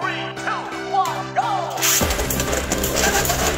Wins.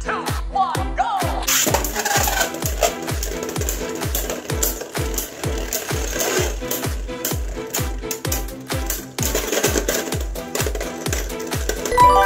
2, 1, go! Wins.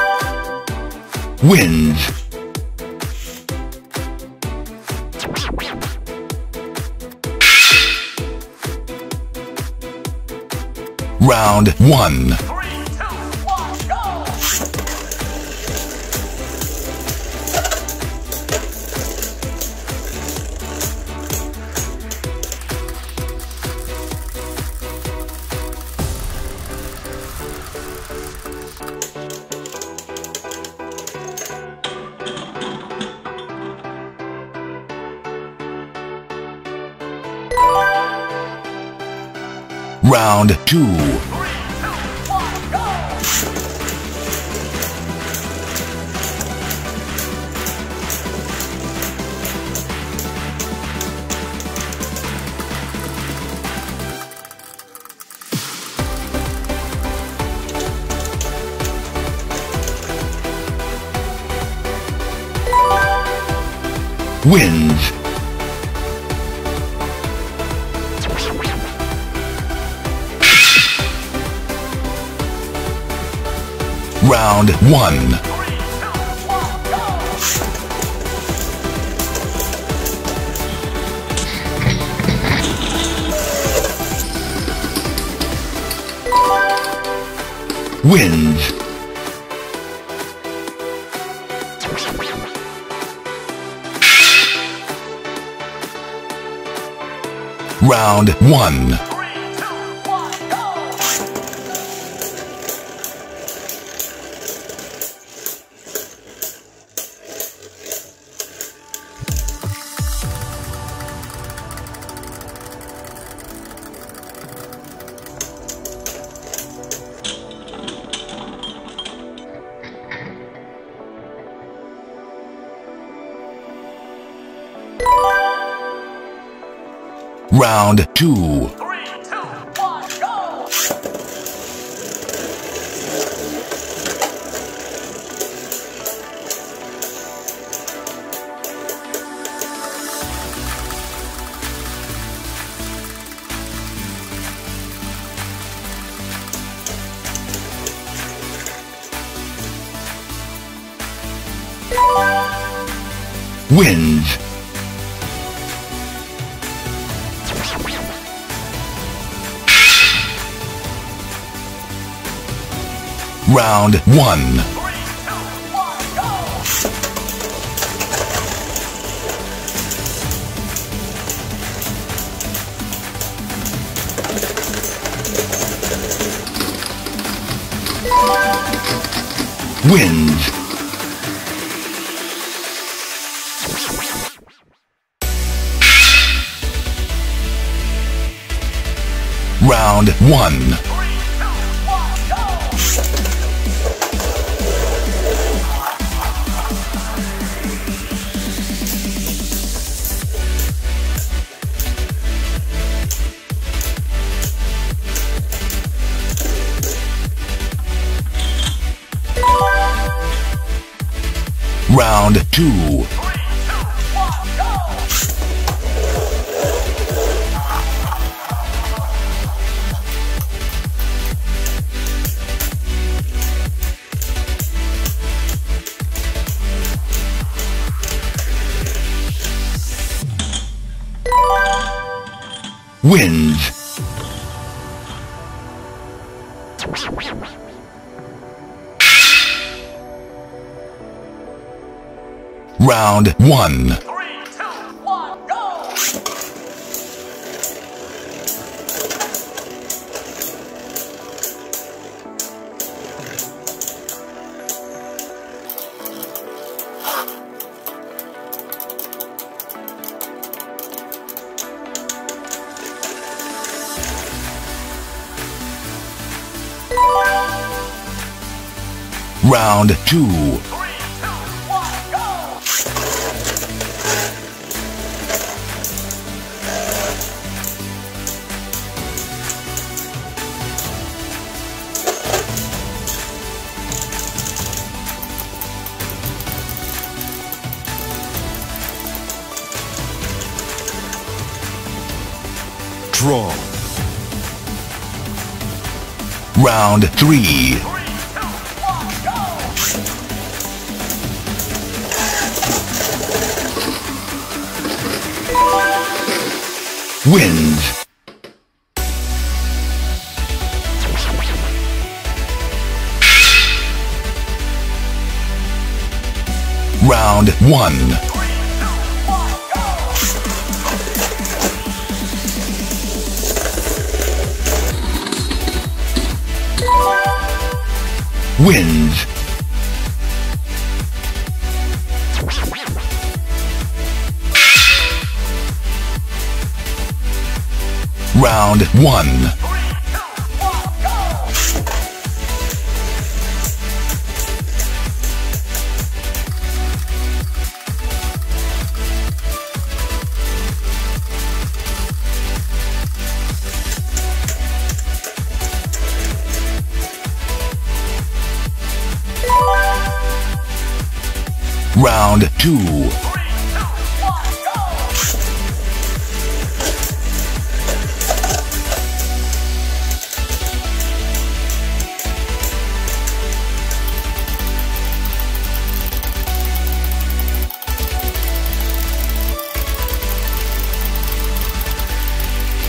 Round one. 3, 2, 1, go! Round two. 3, 2, 1, go! Wins. Round one. 3, 2, 1, go! Wins. Round one. 3, 2, 1, go! Round two. 3, 2, 1, go! Wins. Round one. 3, 2, 1, go! Wins. Round one. round two. Wins. Round one. 3, 2, 1, go! Round two. Draw. Round three. 3, 2, 1, go! Wins. Round one. Wins. Round one. 3, 2, 1, Round two. 3, 2, 1, go!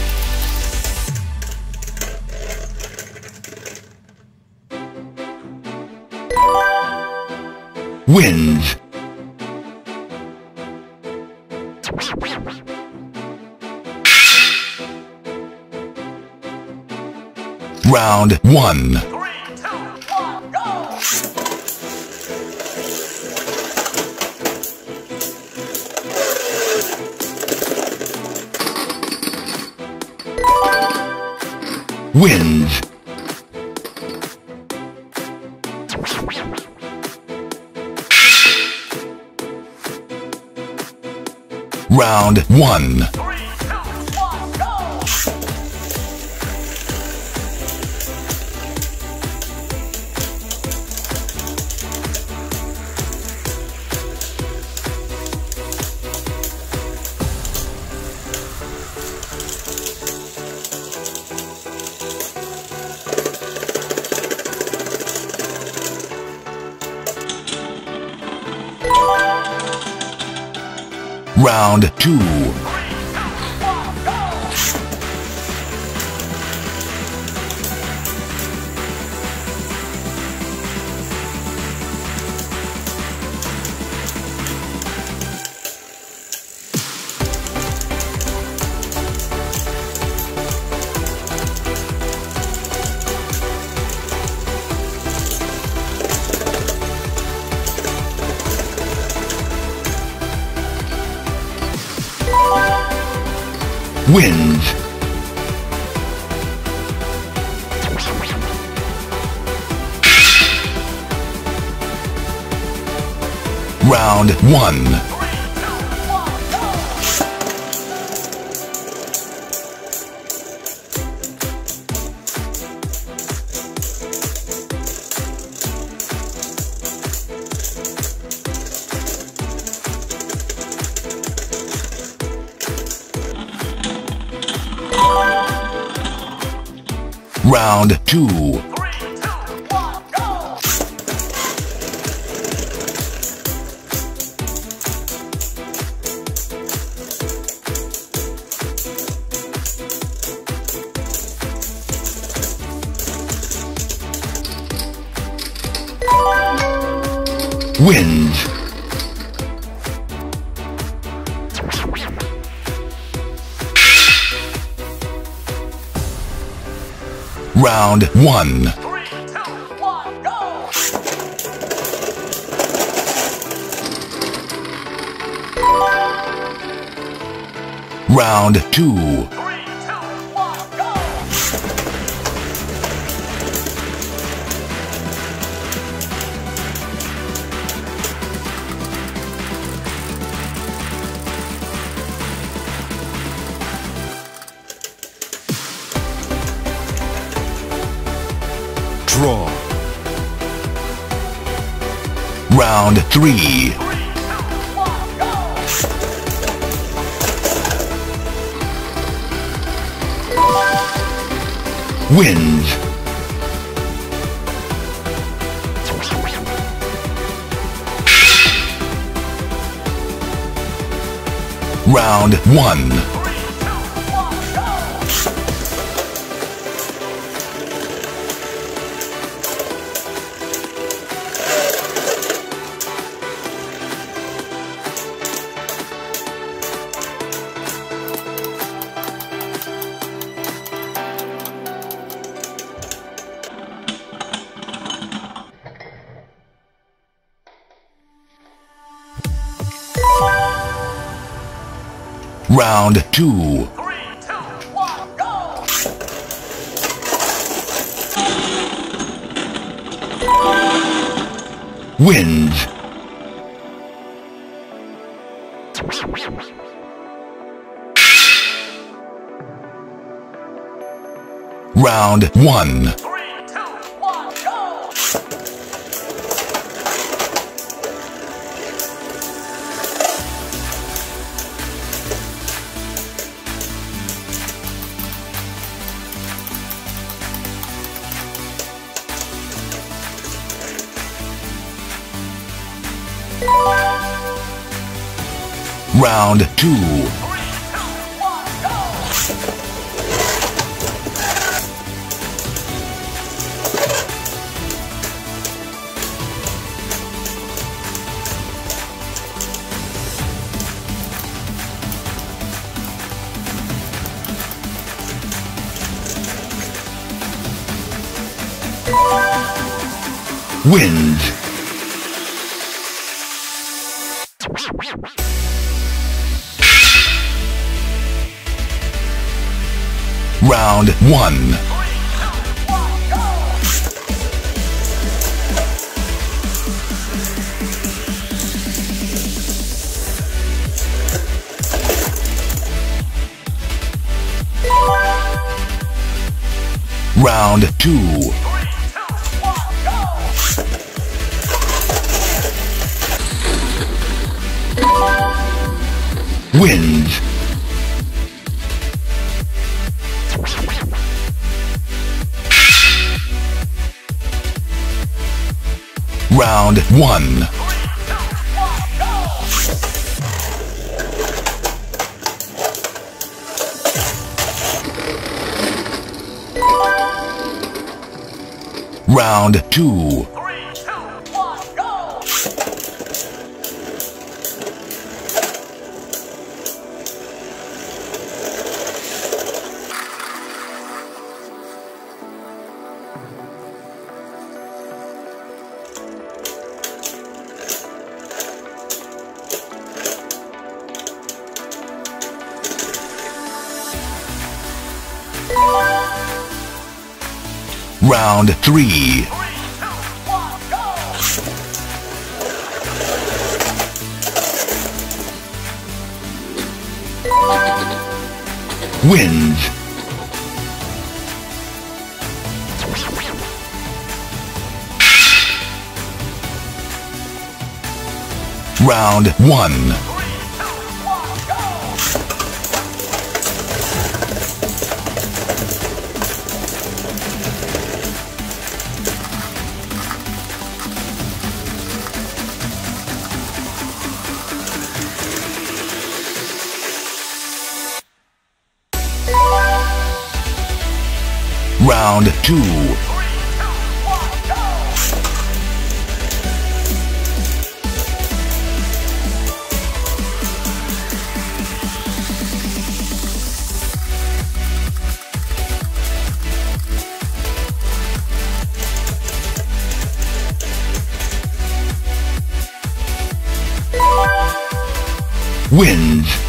Wins. Round one. 3, 2, 1, go! Wins. Round one. 3, 2, 1, go! Round two. 3, 2, 1, Wins. Round one. 3, 2, 1, go! Round 2. 3, 2, 1, go! Wind. Round 1. 3, 2, 1, go! Round 2. 3, 2, 1, go! Draw. Round 3. 3, 2, 1, go! Wind. Round 1. Round 2. 3, 2, 1, go! Wind. Round 1. 3, 2, 1, go! Round 2. 3, 2, 1, go! Wind. Round 1. 3, 2, 1, go! Round 2. 3, 2, 1, go! Wind. Round 1. 3, 2, 1, go! Round 2. 3, 2, 1, go! Round 3. 3, 2, 1, go! Wind. Round 1. Round 2. 3, 2, 1, go! Wins.